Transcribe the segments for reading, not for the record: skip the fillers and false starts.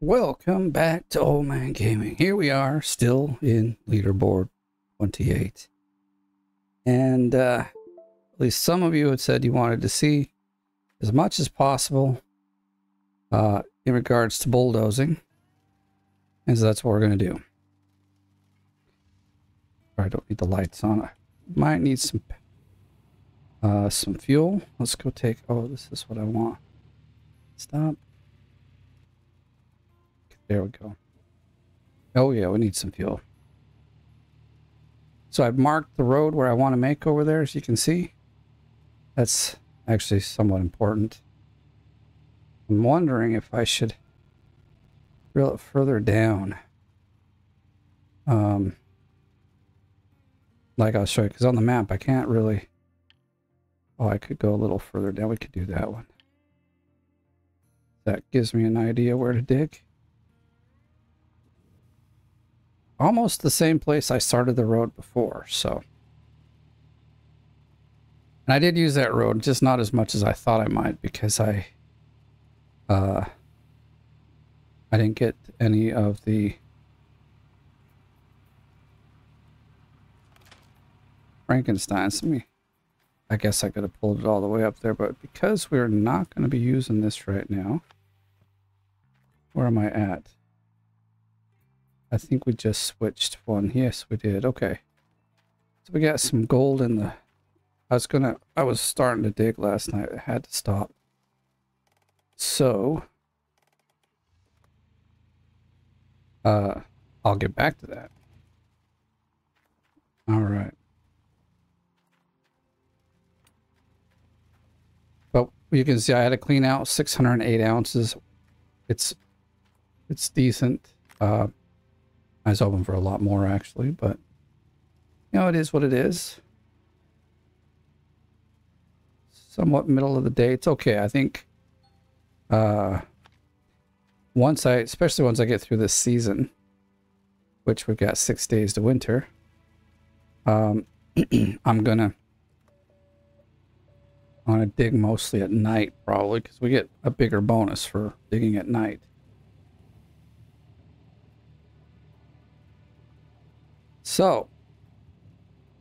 Welcome back to Old Man Gaming. Here we are, still in leaderboard 28. And at least some of you had said you wanted to see as much as possible in regards to bulldozing. And so that's what we're going to do. I don't need the lights on. I might need some fuel. Let's go take... Oh, this is what I want. Stop. There we go. Oh yeah, we need some fuel. So I've marked the road where I want to make over there, as you can see. That's actually somewhat important. I'm wondering if I should drill it further down. Like I'll show you, because on the map I can't really... Oh, I could go a little further down. We could do that one. That gives me an idea where to dig. Almost the same place I started the road before, so. And I did use that road, just not as much as I thought I might, because I didn't get any of the Frankensteins. Let me, I guess I could have pulled it all the way up there, but because we're not going to be using this right now, where am I at? I think we just switched one. Yes, we did. Okay. So we got some gold in the... I was starting to dig last night. I had to stop. So... I'll get back to that. Alright. But you can see I had to clean out 608 ounces. It's decent. I was hoping for a lot more, actually, but, you know, it is what it is. Somewhat middle of the day. It's okay. I think especially once I get through this season, which we've got 6 days to winter, I'm going to dig mostly at night, probably, because we get a bigger bonus for digging at night. So,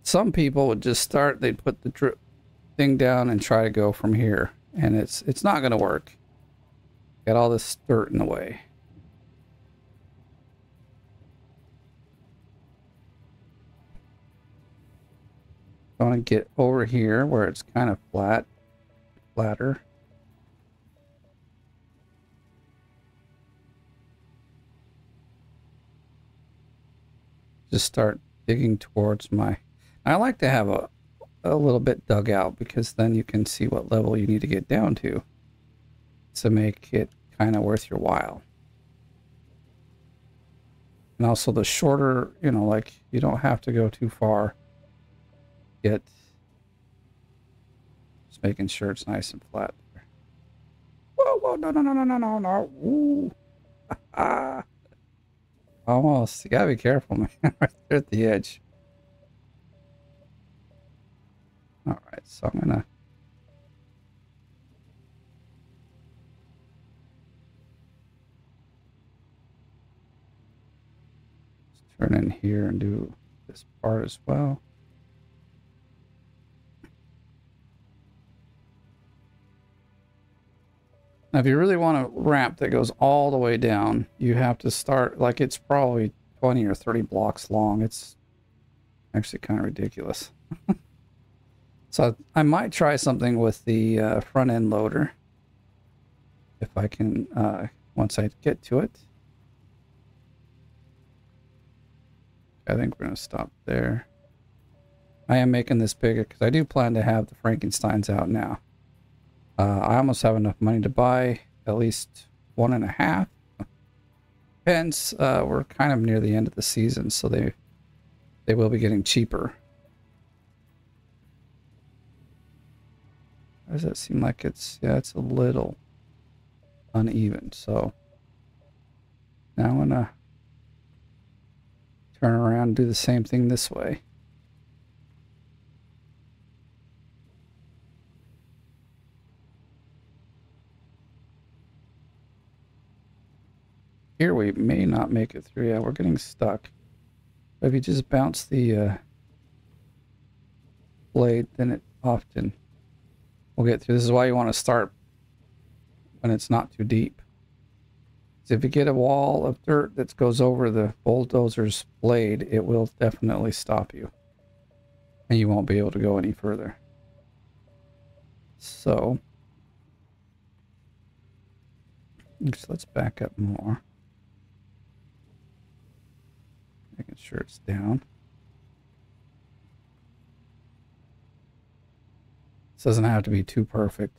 some people would just start, they'd put the drip thing down and try to go from here. And it's not going to work. Got all this dirt in the way. I want to get over here where it's kind of flatter. Just start digging towards my... I like to have a little bit dug out, because then you can see what level you need to get down to make it kind of worth your while. And also the shorter, you know, like you don't have to go too far. Get... Just making sure it's nice and flat there. Whoa, whoa, no, no, no, no, no, no, no. Ooh. Ha-ha. Almost. You gotta be careful, man. Right there at the edge. Alright, so I'm gonna... Just turn in here and do this part as well. Now, if you really want a ramp that goes all the way down, you have to start, like, it's probably 20 or 30 blocks long. It's actually kind of ridiculous. So I might try something with the front end loader if I can, once I get to it. I think we're going to stop there. I am making this bigger because I do plan to have the Frankensteins out now. I almost have enough money to buy at least 1.5. Depends. We're kind of near the end of the season, so they will be getting cheaper. How does that seem like it's... Yeah, it's a little uneven, so... Now I'm gonna turn around and do the same thing this way. Here we may not make it through. Yeah, we're getting stuck. But if you just bounce the blade, then it often will get through. This is why you want to start when it's not too deep. So if you get a wall of dirt that goes over the bulldozer's blade, it will definitely stop you. And you won't be able to go any further. So, let's back up more. Making sure it's down. This doesn't have to be too perfect.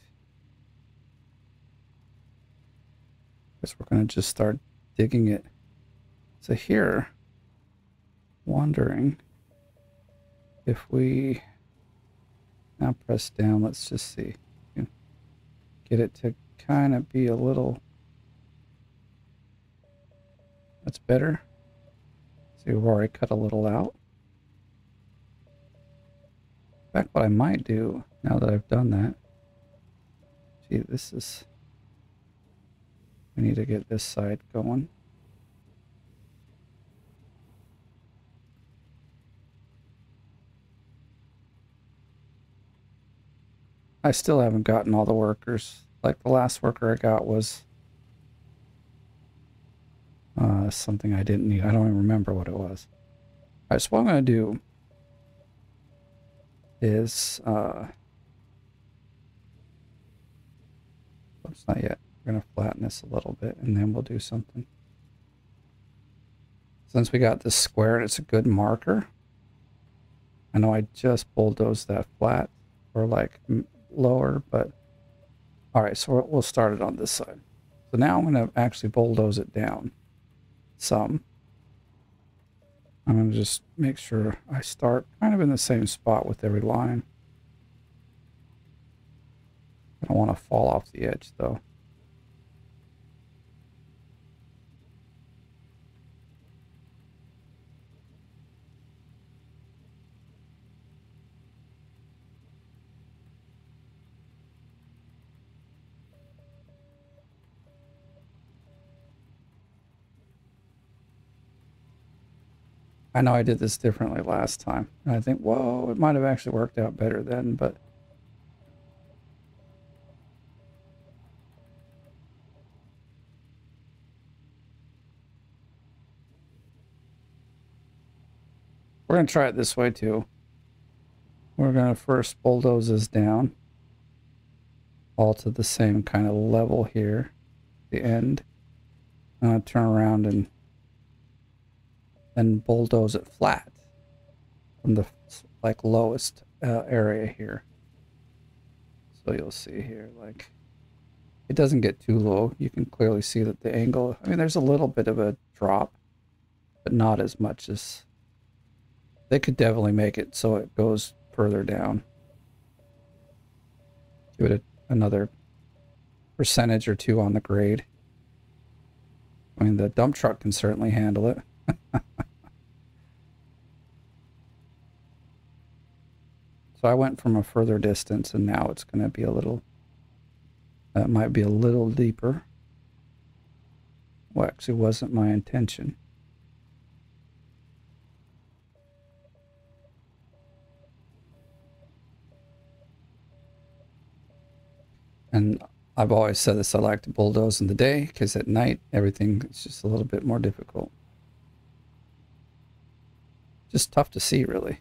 Guess we're going to just start digging it. So here, wondering if we now press down, let's just see. Get it to kind of be a little. That's better. See, we've already cut a little out. In fact, what I might do now that I've done that. Gee, this is. We need to get this side going. I still haven't gotten all the workers. Like the last worker I got was something I didn't need. I don't even remember what it was. All right, so what I'm going to do is oops, not yet. We're going to flatten this a little bit, and then we'll do something. Since we got this squared, it's a good marker. I know I just bulldozed that flat, or like lower, but all right. So we'll start it on this side. So now I'm going to actually bulldoze it down some. I'm going to just make sure I start kind of in the same spot with every line. I don't want to fall off the edge though. I know I did this differently last time, and I think, whoa, it might have actually worked out better then, but we're going to try it this way too. We're going to first bulldoze this down, all to the same kind of level here, the end. I'm going to turn around and bulldoze it flat from the like lowest area here. So you'll see here, like it doesn't get too low. You can clearly see that the angle, I mean, there's a little bit of a drop, but not as much as they could definitely make it so it goes further down. Give it another percentage or two on the grade. I mean, the dump truck can certainly handle it. So I went from a further distance, and now it's going to be a little, that might be a little deeper. Well, actually wasn't my intention. And I've always said this, I like to bulldoze in the day, because at night, everything is just a little bit more difficult. Just tough to see, really.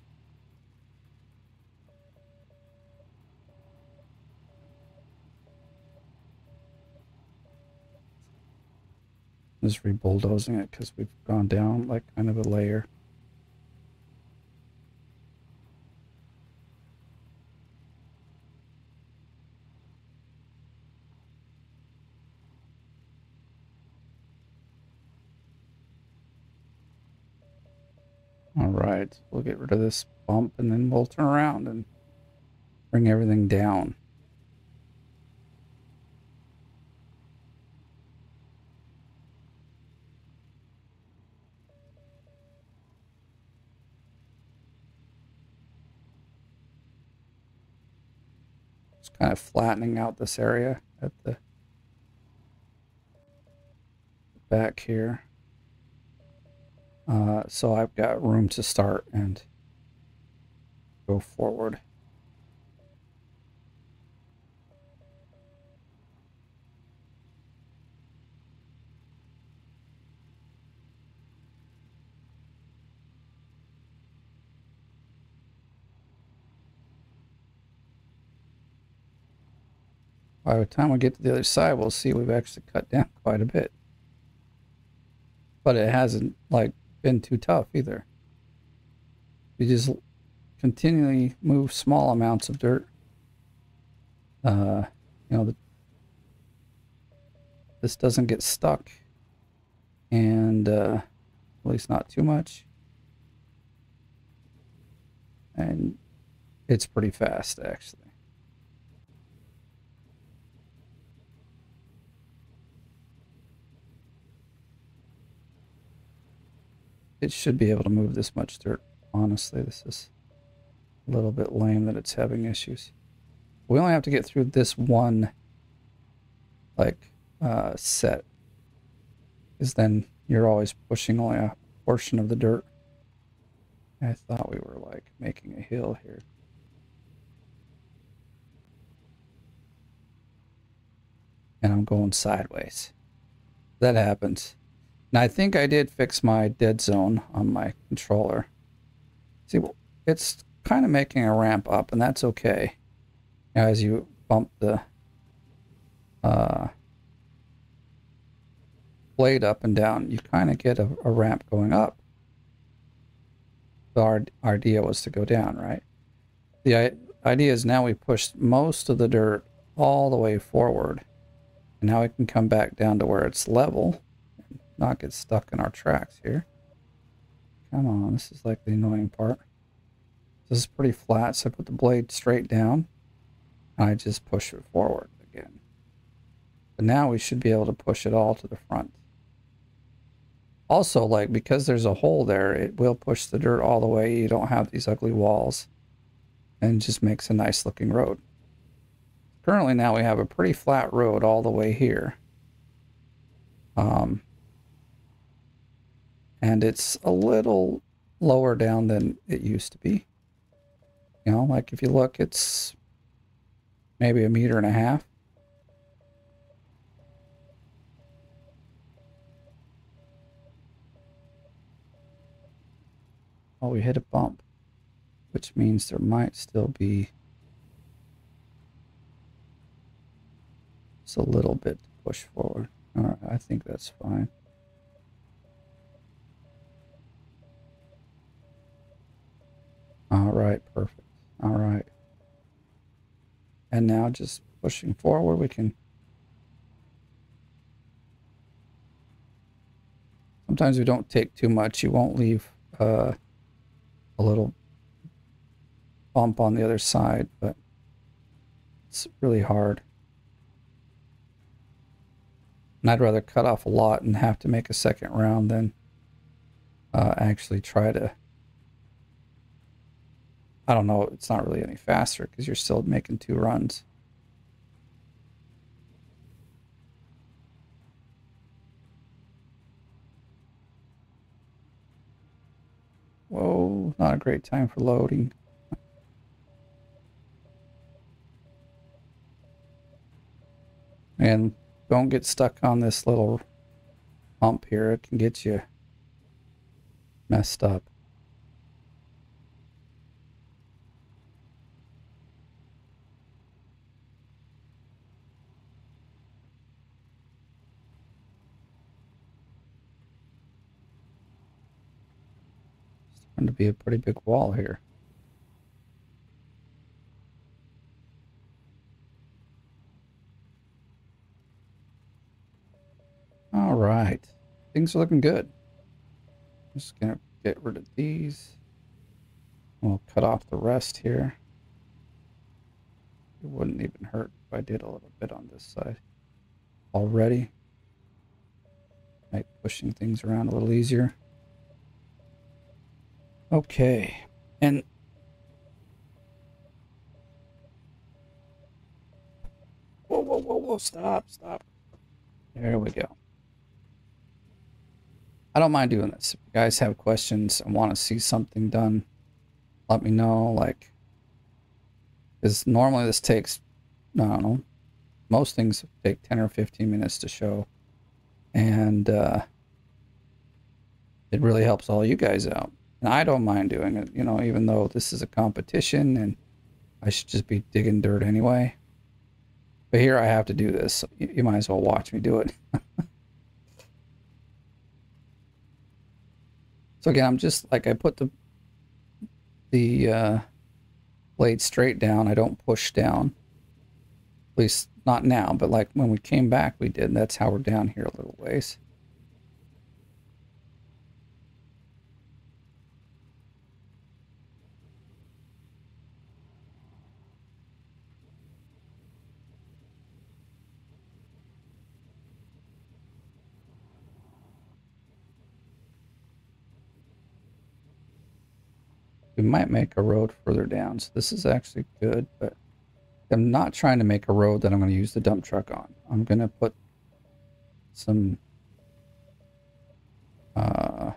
Just re-bulldozing it because we've gone down like kind of a layer. All right, we'll get rid of this bump, and then we'll turn around and bring everything down. Kind of flattening out this area at the back here. So I've got room to start and go forward. By the time we get to the other side, we'll see we've actually cut down quite a bit. But it hasn't, like, been too tough either. You just continually move small amounts of dirt. This doesn't get stuck. And, at least not too much. And it's pretty fast, actually. It should be able to move this much dirt. Honestly, this is a little bit lame that it's having issues. We only have to get through this one, like, set. Because then you're always pushing only a portion of the dirt. I thought we were, like, making a hill here. And I'm going sideways. That happens. Now, I think I did fix my dead zone on my controller. See, it's kind of making a ramp up, and that's okay. Now, as you bump the blade up and down, you kind of get a ramp going up. So our idea was to go down, right? The idea is now we pushed most of the dirt all the way forward, and now we can come back down to where it's level. Not get stuck in our tracks here. Come on, this is like the annoying part. This is pretty flat, so I put the blade straight down, and I just push it forward again. But now we should be able to push it all to the front. Also, like, because there's a hole there, it will push the dirt all the way. You don't have these ugly walls, and just makes a nice looking road. Currently now we have a pretty flat road all the way here. And it's a little lower down than it used to be. You know, like if you look, it's maybe 1.5 meters. Oh, we hit a bump, which means there might still be just a little bit to push forward. All right, I think that's fine. All right, perfect. All right. And now just pushing forward, we can... Sometimes we don't take too much. You won't leave a little bump on the other side, but it's really hard. And I'd rather cut off a lot and have to make a second round than actually try to... I don't know, it's not really any faster because you're still making 2 runs. Whoa, not a great time for loading. And don't get stuck on this little hump here. It can get you messed up. To be a pretty big wall here. All right, things are looking good. I'm just gonna get rid of these. We'll cut off the rest here. It wouldn't even hurt if I did a little bit on this side already. Make pushing things around a little easier. Okay, and whoa, stop, there we go. I don't mind doing this. If you guys have questions and want to see something done, let me know. Like, because normally this takes, I don't know, most things take 10 or 15 minutes to show. And it really helps all you guys out. And I don't mind doing it, you know, even though this is a competition and I should just be digging dirt anyway. But here I have to do this. So you might as well watch me do it. So again, I'm just like, I put the blade straight down. I don't push down. At least not now, but like when we came back, we did. That's how we're down here a little ways. We might make a road further down, so this is actually good, but I'm not trying to make a road that I'm going to use the dump truck on. I'm going to put some gosh,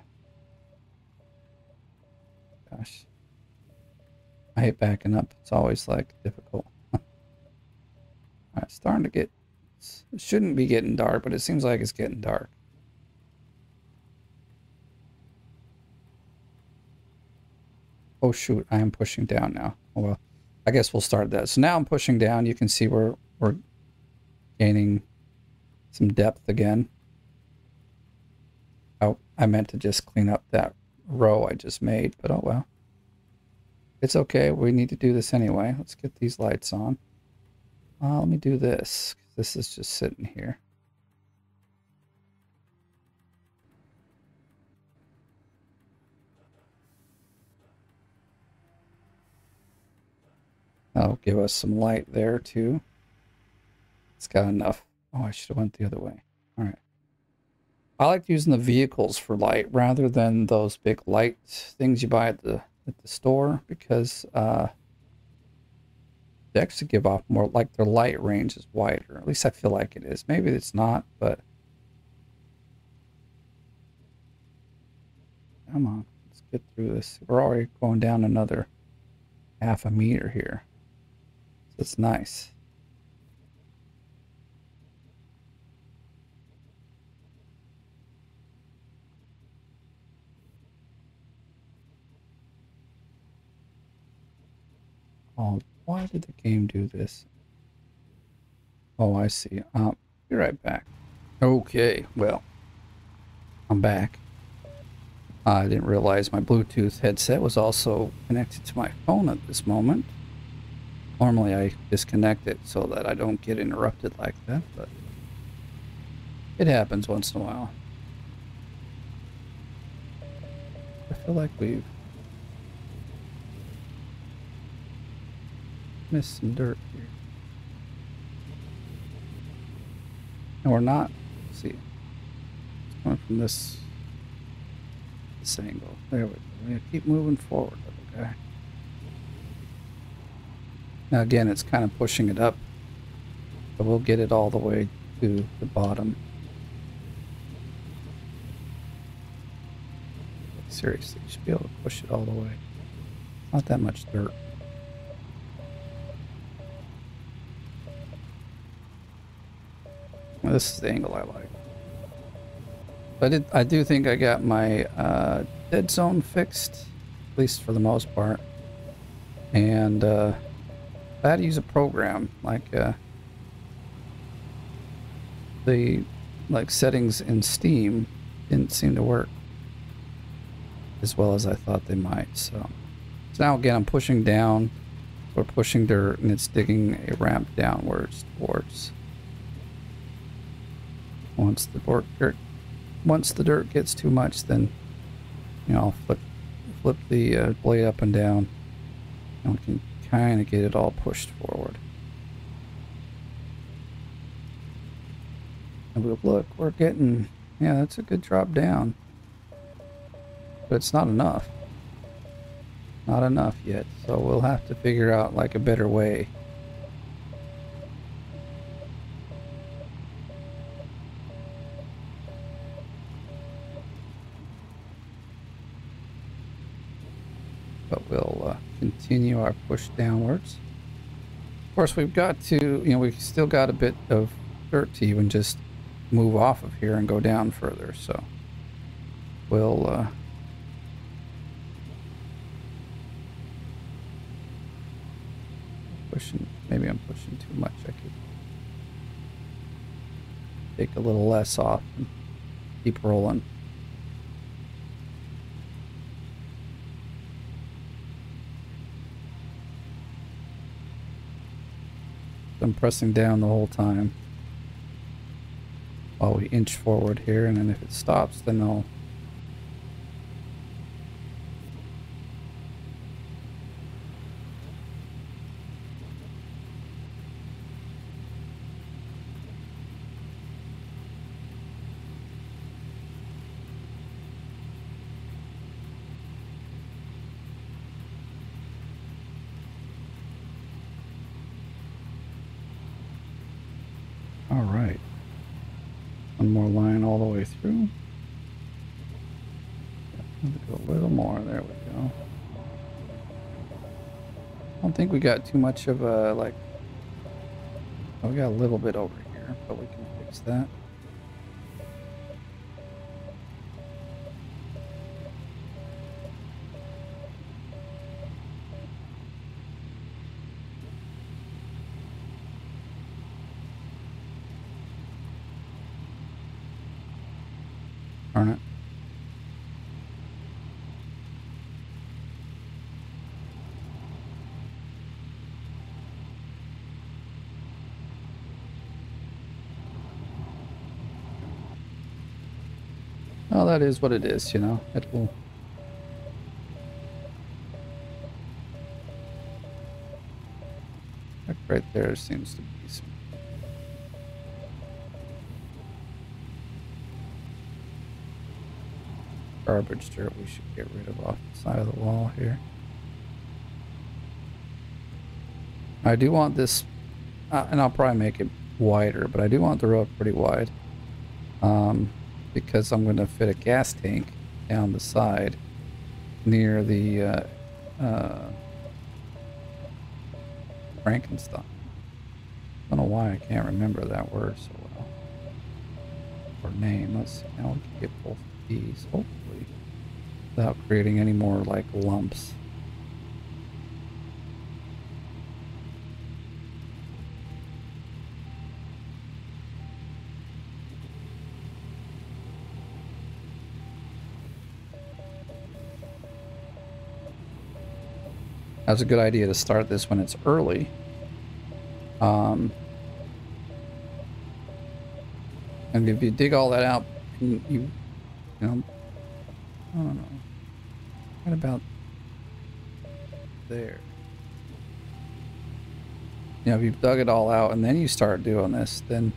I hate backing up. It's always like difficult. All right, it's starting to get, it shouldn't be getting dark, but it seems like it's getting dark. Oh shoot, I am pushing down now. Oh well, I guess we'll start that. So now I'm pushing down. You can see we're gaining some depth again. Oh, I meant to just clean up that row I just made, but oh well. It's okay, we need to do this anyway. Let's get these lights on. Let me do this. This is just sitting here. That'll give us some light there too. It's got enough. Oh, I should have went the other way. All right. I like using the vehicles for light rather than those big light things you buy at the store, because they actually give off more, like their light range is wider. At least I feel like it is. Maybe it's not, but come on, let's get through this. We're already going down another half a meter here. That's nice. Oh, why did the game do this? Oh, I see. Be right back. Okay, well, I'm back. I didn't realize my Bluetooth headset was also connected to my phone at this moment. Normally I disconnect it so that I don't get interrupted like that, but it happens once in a while. I feel like we've missed some dirt here. And we're not, let's see, it's coming from this angle. There we go. We're going to keep moving forward, okay? Now again, it's kind of pushing it up, but we'll get it all the way to the bottom. Seriously, you should be able to push it all the way. Not that much dirt. Well, this is the angle I like. But I do think I got my dead zone fixed, at least for the most part. And I had to use a program, like the settings in Steam didn't seem to work as well as I thought they might. So now again, I'm pushing down, we're pushing dirt, and it's digging a ramp downwards towards. Once the dirt gets too much, then, you know, I'll flip the blade up and down, and we can kind of get it all pushed forward. And we'll look, we're getting, yeah, that's a good drop down. But it's not enough. Not enough yet. So we'll have to figure out like a better way. but we'll continue our push downwards. Of course, we've got to, we've still got a bit of dirt to even just move off of here and go down further, so we'll pushing, maybe I'm pushing too much. I could take a little less off and keep rolling. I'm pressing down the whole time while we inch forward here, and then if it stops, then I'll through. Go a little more. There we go. I don't think we got too much of a, like, oh, we got a little bit over here, but we can fix that. Darn it. Well, that is what it is, It will. Like right there seems to be some. Garbage dirt we should get rid of off the side of the wall here. I do want this, and I'll probably make it wider, but I do want the road pretty wide because I'm going to fit a gas tank down the side near the Frankenstein. I don't know why I can't remember that word so well. Or name. Let's see. Now we can get both of these. Oh. Without creating any more like lumps. That's a good idea to start this when it's early. And if you dig all that out, you know, I don't know. What about there? If you've dug it all out and then you start doing this, then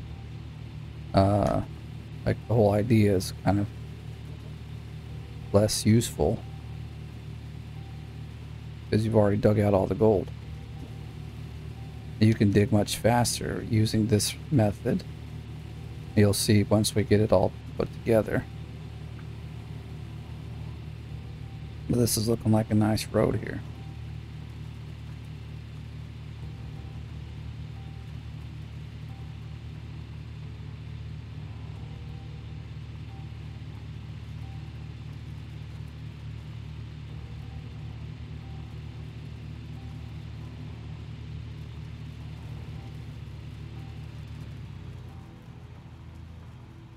like the whole idea is kind of less useful because you've already dug out all the gold. You can dig much faster using this method. You'll see once we get it all put together. This is looking like a nice road here.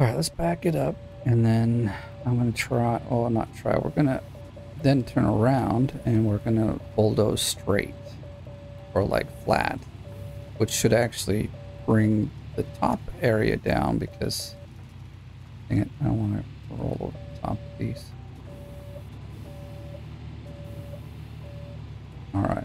All right, let's back it up, and then I'm going to try, oh, not try, we're going to then turn around and we're gonna bulldoze straight or like flat, which should actually bring the top area down because dang it, I don't want to roll over the top of these. All right.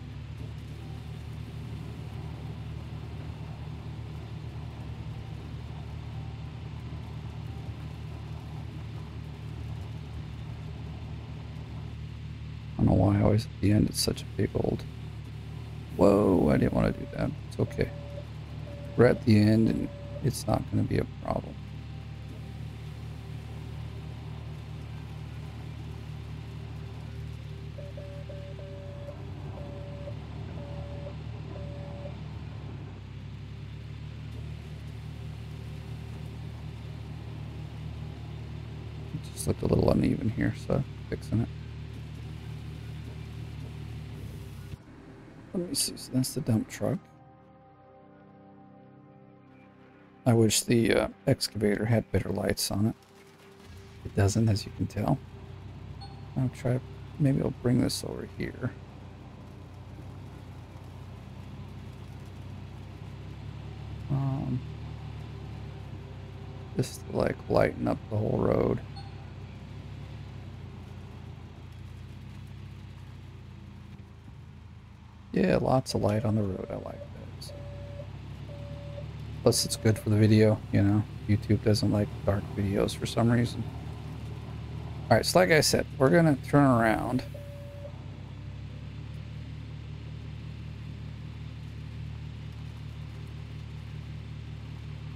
At the end, it's such a big old whoa. I didn't want to do that. It's okay. We're at the end, and it's not going to be a problem. it just looked a little uneven here, so fixing it. Let me see, so that's the dump truck. I wish the excavator had better lights on it. It doesn't, as you can tell. I'll try, maybe I'll bring this over here. Just to like lighten up the whole road. Yeah, lots of light on the road. I like that. So. Plus it's good for the video, you know. YouTube doesn't like dark videos for some reason. Alright, so like I said, we're gonna turn around.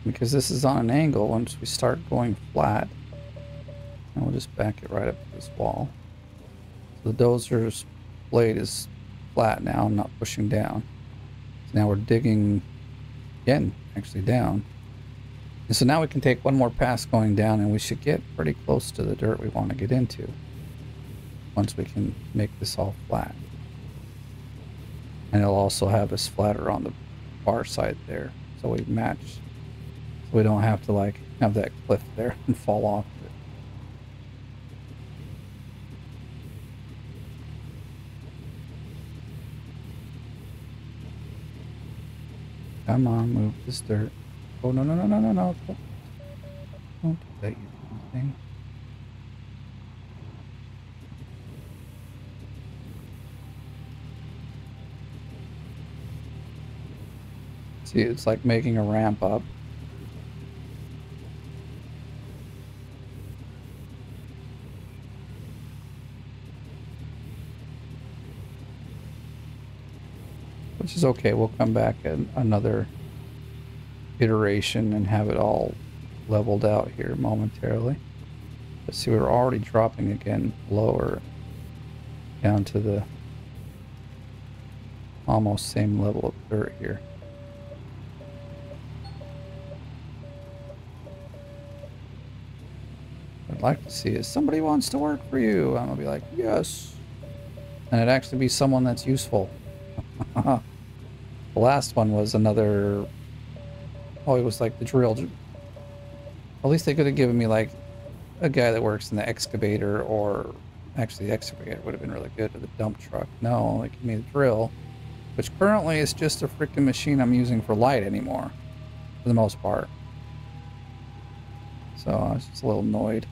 Because this is on an angle, once we start going flat, and we'll just back it right up to this wall. So the dozer's blade is flat now, I'm not pushing down. So now we're digging again, actually down. And so now we can take one more pass going down, and we should get pretty close to the dirt we want to get into once we can make this all flat. And it'll also have us flatter on the far side there, so we match. We don't have to like have that cliff there and fall off of it. Come on, move this dirt. Oh no no no no no no! Don't do that, you thing. See, it's like making a ramp up. Which is okay, we'll come back at another iteration and have it all leveled out here momentarily. Let's see, we're already dropping again lower down to the almost same level of dirt here. What I'd like to see is somebody wants to work for you. I'm gonna be like, yes. And it'd actually be someone that's useful. The last one was another, oh, it was like the drill. At least they could have given me like a guy that works in the excavator, or actually the excavator would have been really good, or the dump truck. No, they gave me the drill, which currently is just a freaking machine I'm using for light anymore, for the most part. So I was just a little annoyed.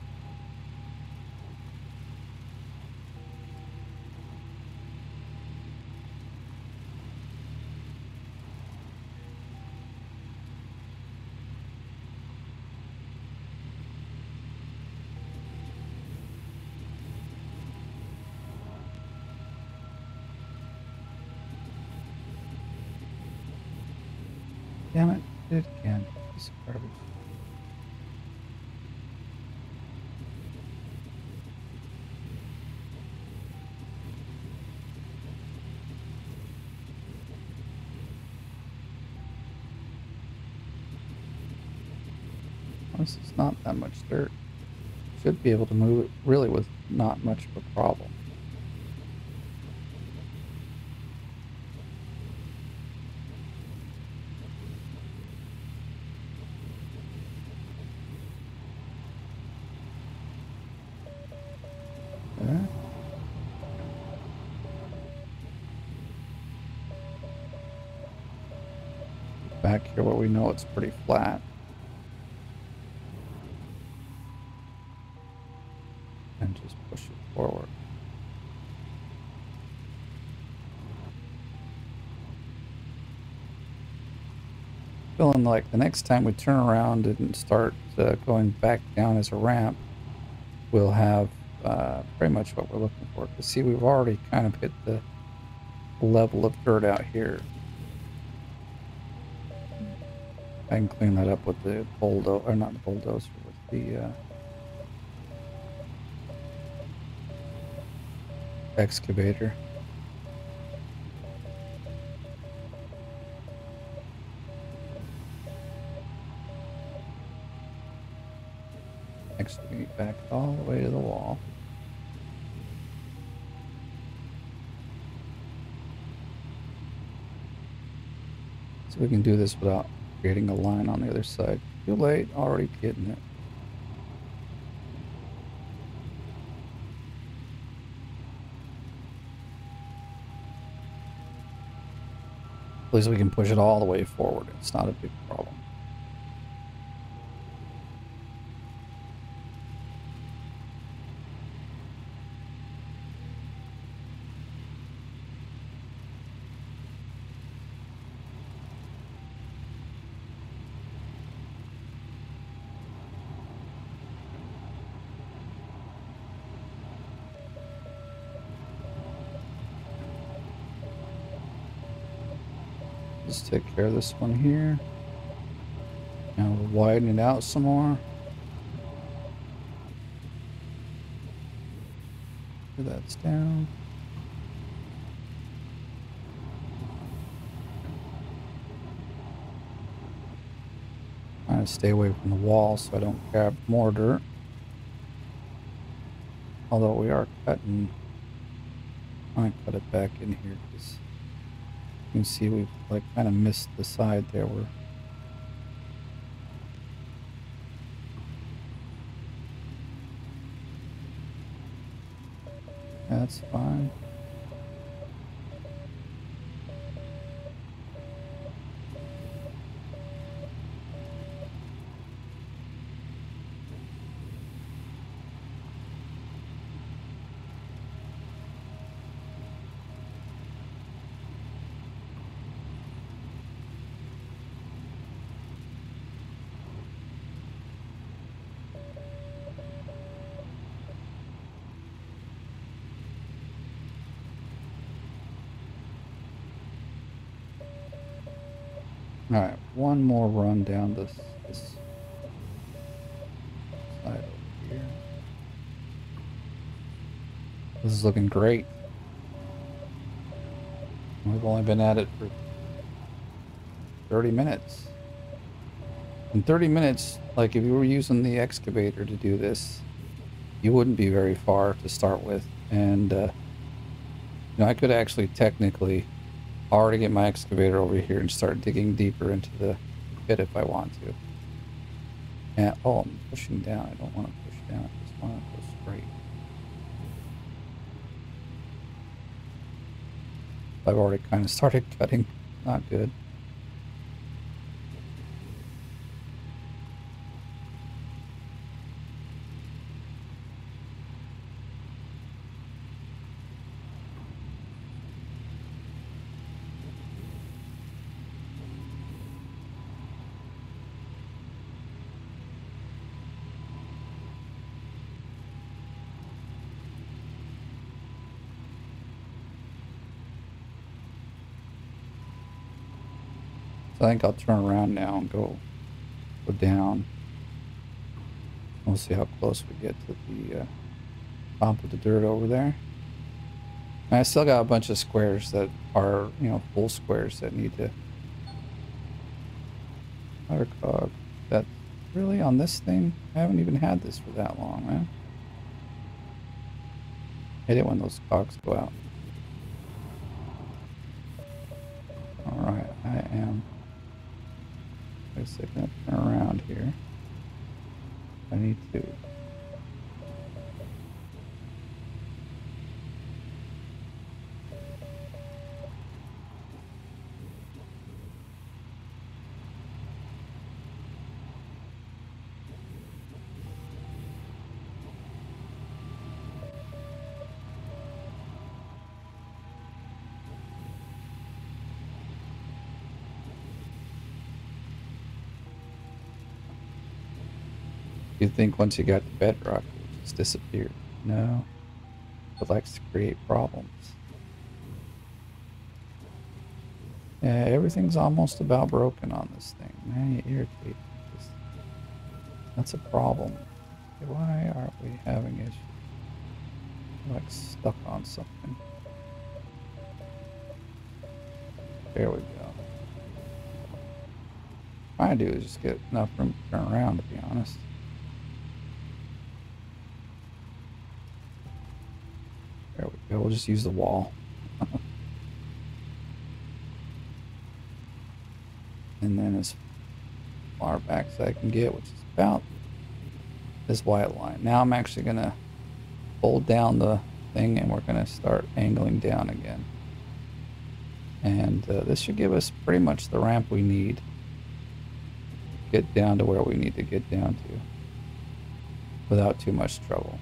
Damn it, did it again. Piece of garbage. This is not that much dirt. Should be able to move it really with not much of a problem. Back here where we know it's pretty flat. And just push it forward. Feeling like the next time we turn around and start going back down as a ramp, we'll have pretty much what we're looking for. Because see, we've already kind of hit the level of dirt out here. I can clean that up with the bulldozer, or not the bulldozer, with the excavator. Excavate back all the way to the wall. So we can do this without creating a line on the other side. Too late, already getting it. At least we can push it all the way forward. It's not a big problem. Take care of this one here. Now we'll widen it out some more. That's down. Trying to stay away from the wall so I don't grab more dirt. Although we are cutting, I cut it back in here because you can see we've like kind of missed the side there. We're that's fine. All right, one more run down this side over here. This is looking great. We've only been at it for 30 minutes. In 30 minutes, like if you were using the excavator to do this, you wouldn't be very far to start with. And you know, I could actually technically already get my excavator over here and start digging deeper into the pit if I want to. And oh, I'm pushing down. I don't want to push down. I just want to go straight. I've already kind of started cutting. Not good. I think I'll turn around now and go down. We'll see how close we get to the top of the dirt over there. And I still got a bunch of squares that are, you know, full squares that need to. Buttercog. That really on this thing? I haven't even had this for that long, man. I hate it when those cogs go out. All right, I am. Wait a second, turn around here. I need to. You'd think once you got to bedrock, it just disappeared. No, it likes to create problems. Yeah, everything's almost about broken on this thing. Man, you irritate me. That's a problem. Why aren't we having issues? I'm like stuck on something. There we go. What I do is just get enough room to turn around, to be honest. Okay, we'll just use the wall. And then as far back as I can get, which is about this white line. Now I'm actually going to fold down the thing and we're going to start angling down again. And this should give us pretty much the ramp we need to get down to where we need to get down to without too much trouble.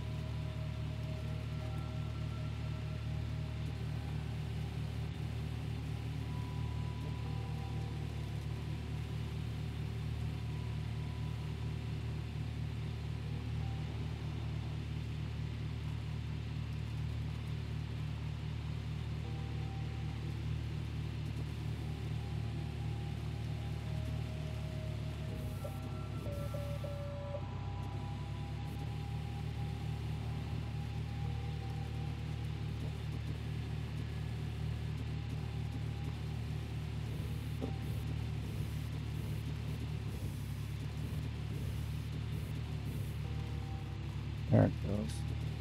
There it goes.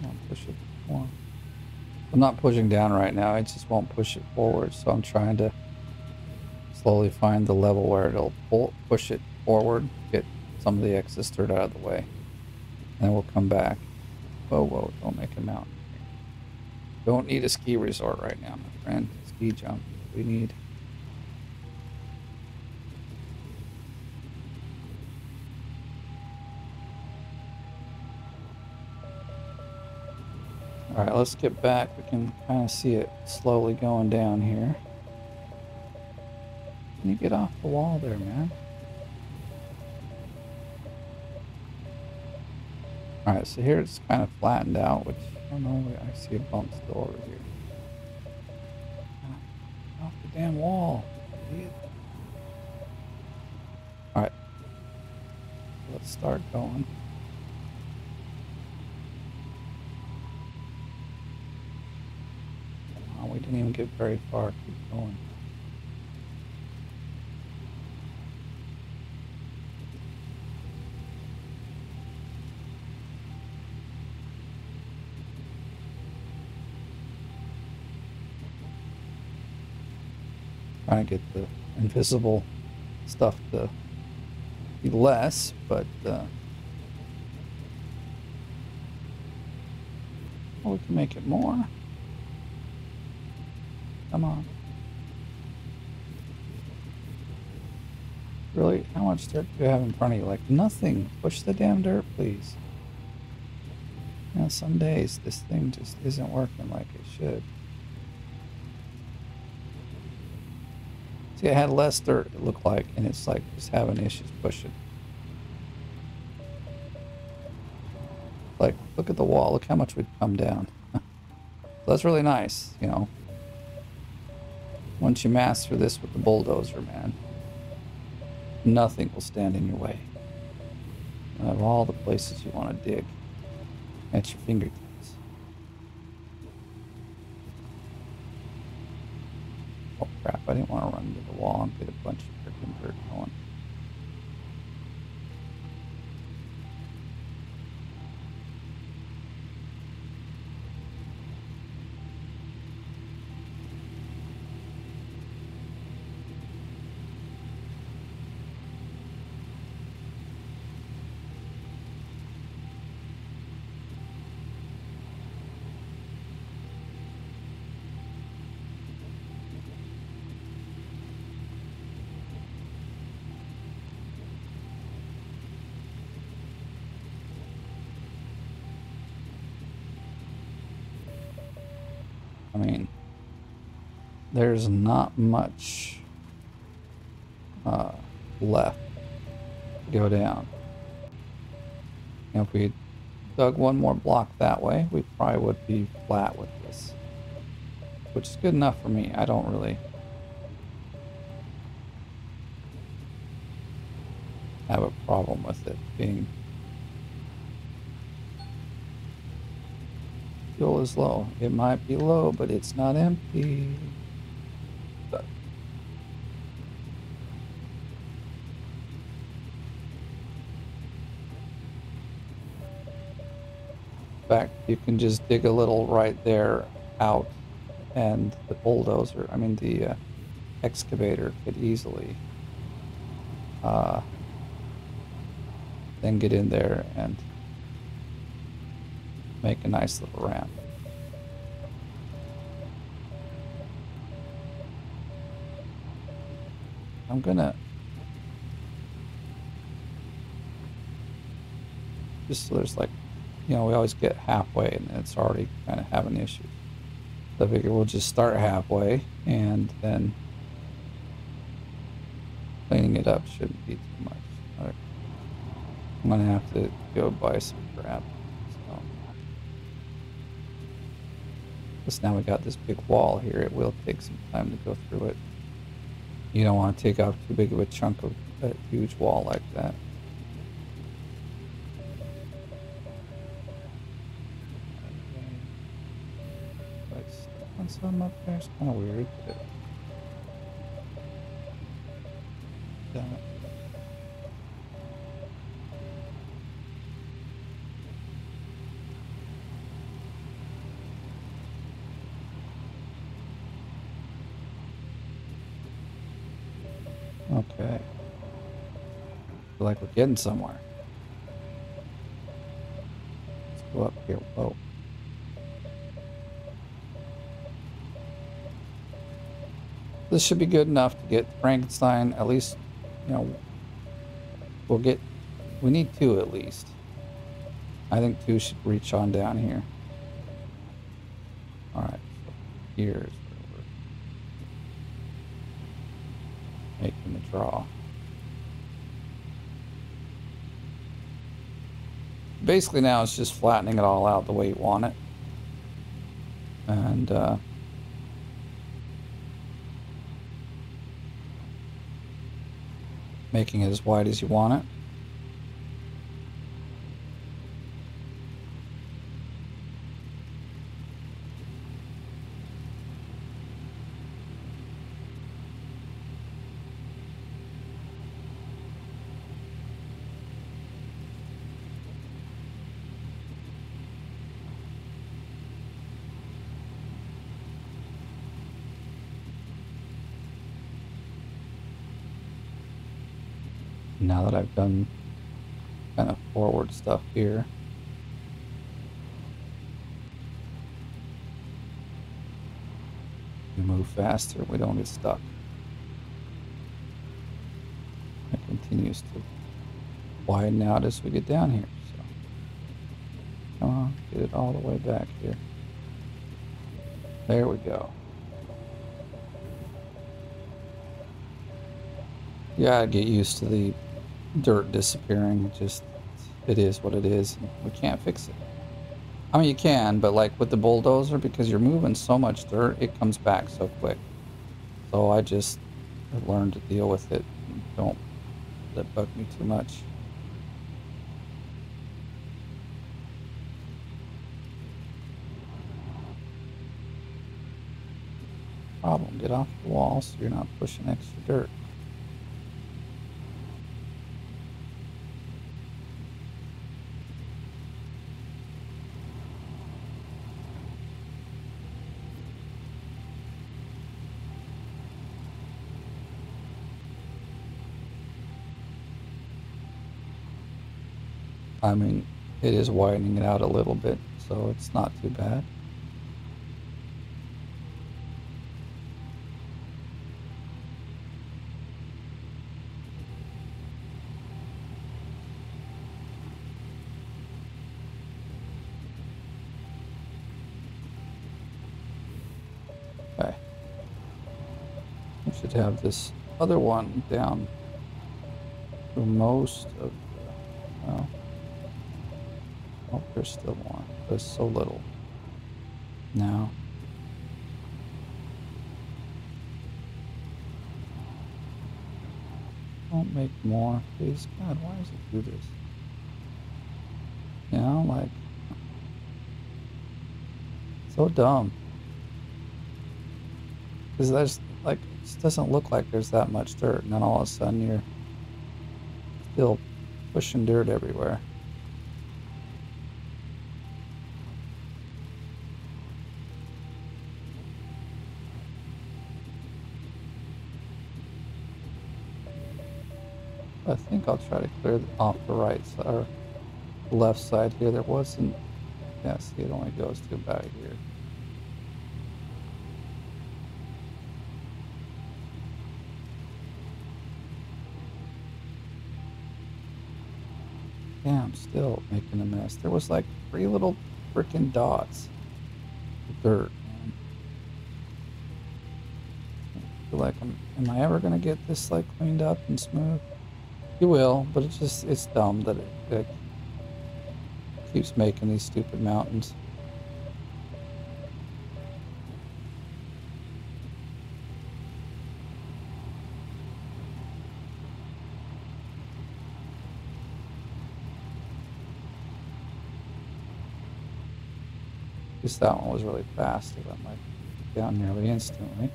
I'll push it more. I'm not pushing down right now. I just won't push it forward. So I'm trying to slowly find the level where it'll push it forward, get some of the excess dirt out of the way, and we'll come back. Whoa, whoa! Don't make a mountain. Don't need a ski resort right now, my friend. Ski jump. We need. All right, let's get back. We can kind of see it slowly going down here. Can you get off the wall there, man? All right, so here it's kind of flattened out, which I don't know. I see a bump still over here. Off the damn wall. All right, let's start going. We didn't even get very far. Keep going. Trying to get the invisible stuff to be less, but well, we can make it more. Come on. Really? How much dirt do you have in front of you? Like, nothing. Push the damn dirt, please. Now, some days this thing just isn't working like it should. See, I had less dirt, it looked like, and it's like just having issues pushing. Like, look at the wall. Look how much we've come down. That's really nice, you know. Once you master this with the bulldozer, man, nothing will stand in your way. Out of all the places you want to dig, at your fingertips. Oh crap, I didn't want to run into the wall and get a bunch of freaking dirt going. I mean, there's not much left to go down. Now, if we dug one more block that way, we probably would be flat with this, which is good enough for me. I don't really have a problem with it being. Fuel is low. It might be low, but it's not empty. In fact, you can just dig a little right there out, and the bulldozer, I mean the excavator, could easily then get in there and make a nice little ramp. I'm gonna just, so there's like, you know, we always get halfway and it's already kind of having issues. So I figure we'll just start halfway and then cleaning it up shouldn't be too much. Right. I'm gonna have to go buy some crap. So. Plus now we got this big wall here. It will take some time to go through it. You don't want to take off too big of a chunk of a huge wall like that. Like on some up there, it's kind of weird. Damn it. Okay. Feel like we're getting somewhere. Let's go up here. Whoa. This should be good enough to get Frankenstein. At least, you know, we'll get. We need two at least. I think two should reach on down here. All right. So here's. Making the draw. Basically now it's just flattening it all out the way you want it. And making it as wide as you want it. Now that I've done kind of forward stuff here, we move faster, we don't get stuck. It continues to widen out as we get down here. So come on, get it all the way back here. There we go. Yeah, I'd get used to the dirt disappearing. Just, it is what it is. We can't fix it. I mean, you can, but like with the bulldozer, because you're moving so much dirt, it comes back so quick. So I just learned to deal with it. Don't let it bug me too much. Problem, get off the wall so you're not pushing extra dirt. I mean, it is widening it out a little bit, so it's not too bad. Okay. We should have this other one down for most of the... Well, oh, there's still one. There's so little now. Don't make more, please. God, why does it do this? You know, like... So dumb. Because there's, like, it just doesn't look like there's that much dirt. And then all of a sudden you're still pushing dirt everywhere. I think I'll try to clear off the right side, or left side here. There wasn't, yeah, see, it only goes to about here. Yeah, I'm still making a mess. There was like 3 little frickin' dots of dirt. Like, am I ever gonna get this like cleaned up and smooth? You will, but it's just, it's dumb that it keeps making these stupid mountains. Just that one was really fast. It went like down nearly instantly.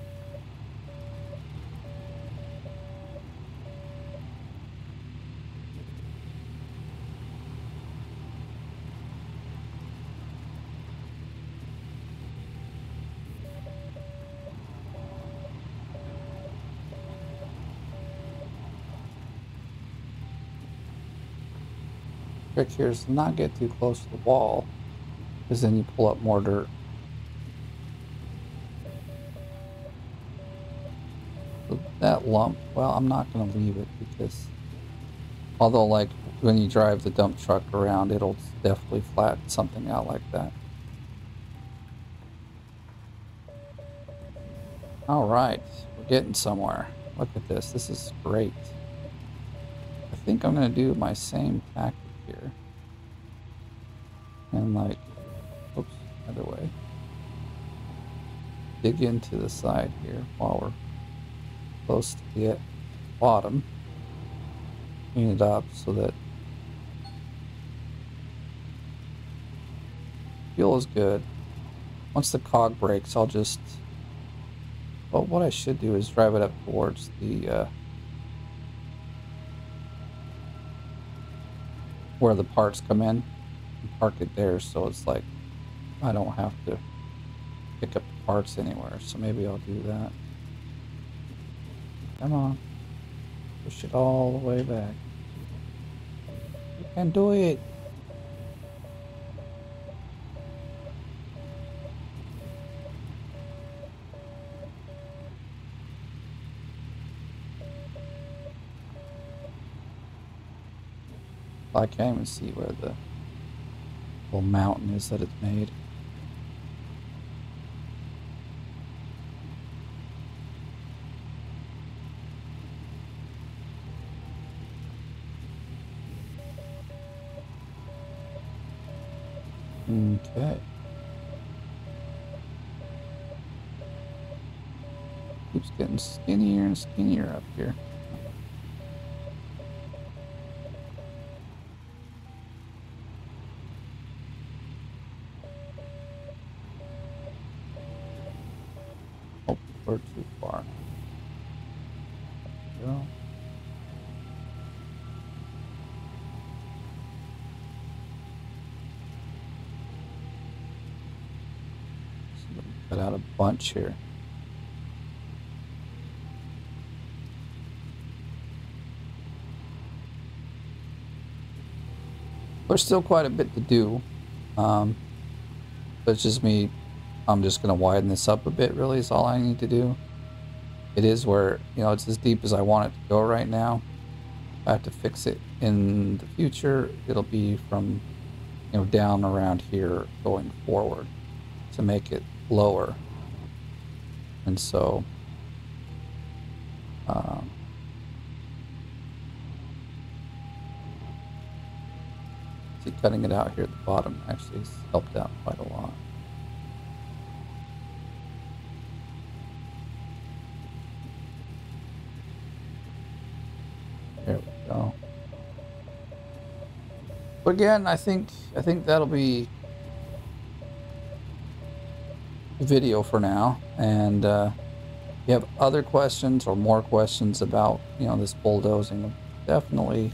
Trick here is to not get too close to the wall, because then you pull up more dirt. So that lump, well, I'm not going to leave it, because although like when you drive the dump truck around, it'll definitely flatten something out like that. All right, we're getting somewhere. Look at this. This is great. I think I'm going to do my same tactic here. And like, oops, other way. Dig into the side here while we're close to the bottom. Clean it up so that fuel is good. Once the cog breaks, I'll just, well, what I should do is drive it up towards the, where the parts come in, and park it there, so it's like I don't have to pick up the parts anywhere. So maybe I'll do that. Come on, push it all the way back. You can do it. I can't even see where the little mountain is that it's made. Okay. Keeps getting skinnier and skinnier up here. Or too far. There we go. So cut out a bunch here. There's still quite a bit to do. But it's just me. I'm just going to widen this up a bit, really, is all I need to do. It is where, you know, it's as deep as I want it to go right now. If I have to fix it in the future, it'll be from, you know, down around here going forward to make it lower. And so, see, cutting it out here at the bottom actually has helped out quite a lot. There we go. But again, I think that'll be the video for now. And if you have other questions or more questions about, you know, this bulldozing, definitely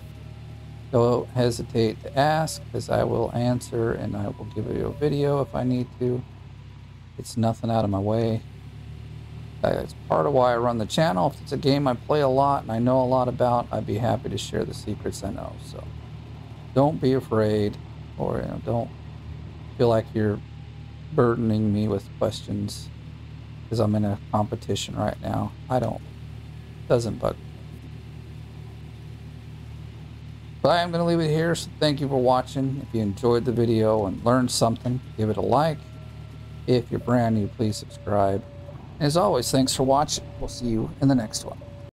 don't hesitate to ask, because I will answer and I will give you a video if I need to. It's nothing out of my way. That's part of why I run the channel. If it's a game I play a lot and I know a lot about, I'd be happy to share the secrets I know. So don't be afraid, or don't feel like you're burdening me with questions because I'm in a competition right now. It doesn't bug me. But I'm going to leave it here, so thank you for watching. If you enjoyed the video and learned something, give it a like. If you're brand new, please subscribe. And as always, thanks for watching. We'll see you in the next one.